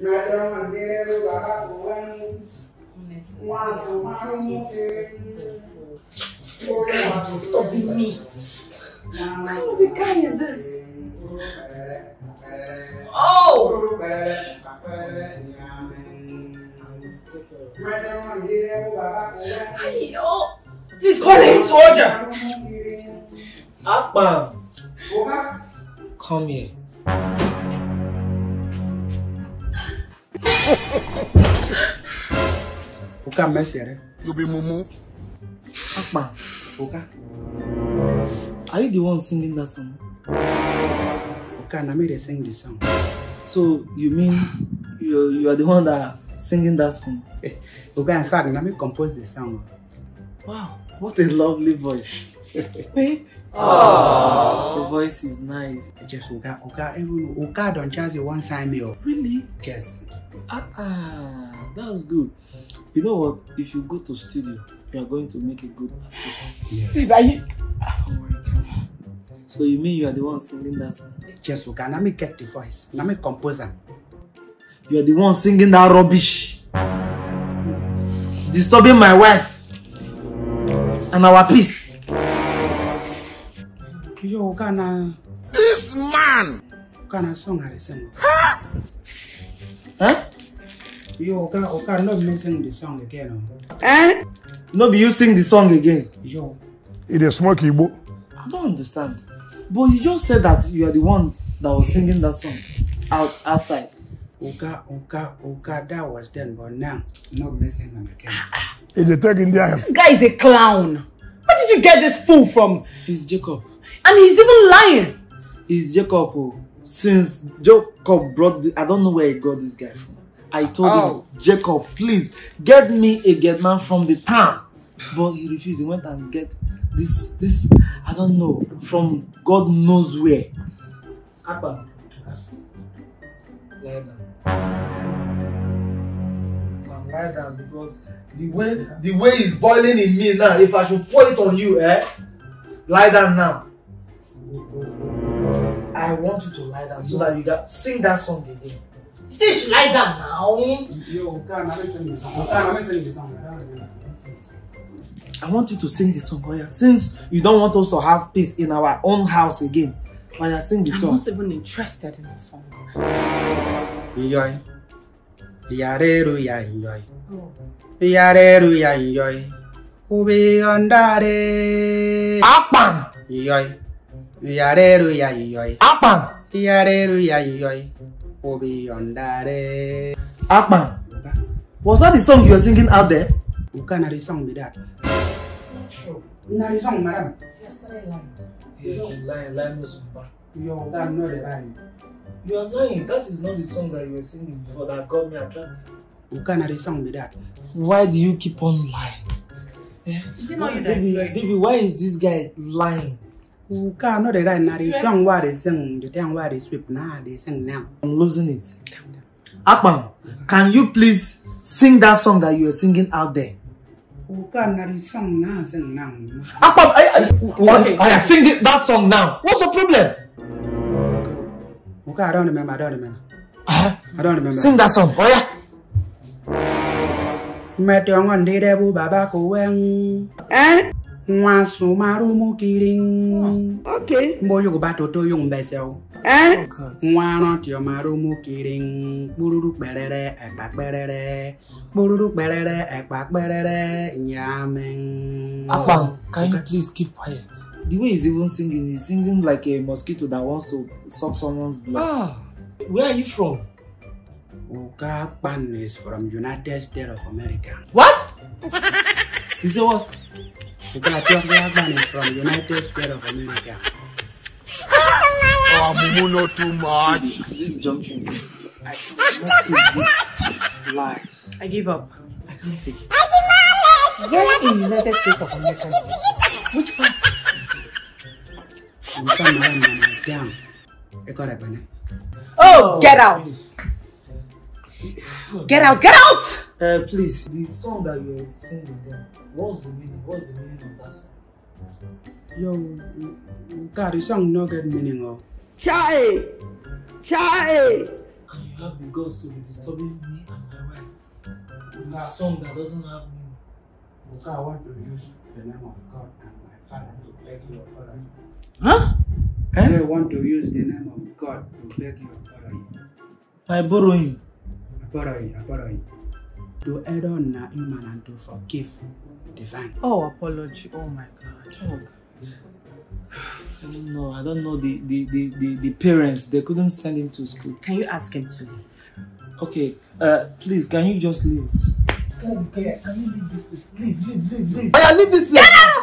This guy is disturbing me. What kind of a guy is this? Oh! Ayo! Please call him to order! Akbar! Come here. Oka mesere. You be mumu. Akbar. Oka. Are you the one singing that song? Oka, na me dey sing the song. So you mean you are the one that singing that song? Oka, in fact, na me compose the song. Wow, what a lovely voice. Oh, the voice is nice. Yes, Oga, even Oga don't charge you one sign meal. Really? Yes. That's good. You know what? If you go to studio, you are going to make a good artist. Yes. Please, are you? So you mean you are the one singing that song? Yes, Oga. Let me get the voice. Let me compose it. You are the one singing that rubbish, disturbing my wife and our peace. Yo, Ghana. This man! Ghana song are the same. Huh? Huh? Yo, Ghana, not me sing the song again. Eh? Not be you sing the song again. Yo. It is smoky, boo. I don't understand. But you just said that you are the one that was singing that song outside. Oga, that was then, but now, not me sing them again. This guy is a clown. Where did you get this fool from? He's Jacob. And he's even lying. He's Jacob. Oh. Since Jacob brought this, I don't know where he got this guy from. I told him, Jacob, please get me a get man from the town. But he refused. He went and get this, I don't know, from God knows where. Abba. Lie down. I'm lie down because the way is boiling in me now. If I should pour it on you, lie down now. I want you to lie down so that you can sing that song again. Say she lie down now. I want you to sing the song, Oya. Since you don't want us to have peace in our own house again, Oya, sing the song. I'm not even interested in the song. Enjoy. Enjoy. Akpan! Akpan! Was that the song you were singing out there? You can't the song with that. It's not true. Not the song, madam. Yesterday, lying. Yo, that's not the line. You are lying. That is not the song that you were singing before that got me attracted. You can't the song with that. Why do you keep on lying? Is it not you, baby? Why is this guy lying? You can't know the right now. The song where they sing, the time where they sweep now, they sing now. I'm losing it. Akpan, can you please sing that song that you are singing out there? You can't know the song now, sing now. Akpan, I sing that song now. What's the problem? Okay, I don't remember. I don't remember. Sing that song, oh yeah. Okay. Go back to young vessel. Eh? Why not your marumu kidding? Buruk berere, a back berere. Buruk berere, a back berere. Yamming. Akpan, can you please keep quiet? The way he's even singing, he's singing like a mosquito that wants to suck someone's blood. Ah. Where are you from? Akpan is from United States of America. What? You say what? Akpan is from United States of America. Oh, Mumu, not too much. This junction. I cannot take these lies. I give up. I can't take it. Where in United States of America? Which part? I'm coming down. I got it, man. Oh, get out! Get out! Get out! Please, the song that you are singing there, what's the meaning? What's the meaning of that song? Yo, God, the song no get meaning of. Chai! Chai! and you have the guts to be disturbing me and my wife with a son that doesn't have me. Oka, I want to use the name of God and my Father to beg your pardon. Huh? I want to use the name of God to beg your pardon. I borrow you. To add on Naaman and to forgive divine. Oh, apology. Oh my God. Oh God. I don't know. The parents, they couldn't send him to school. Can you ask him to leave? Okay, please, can you just leave? Can you leave this place? Leave. I leave this place!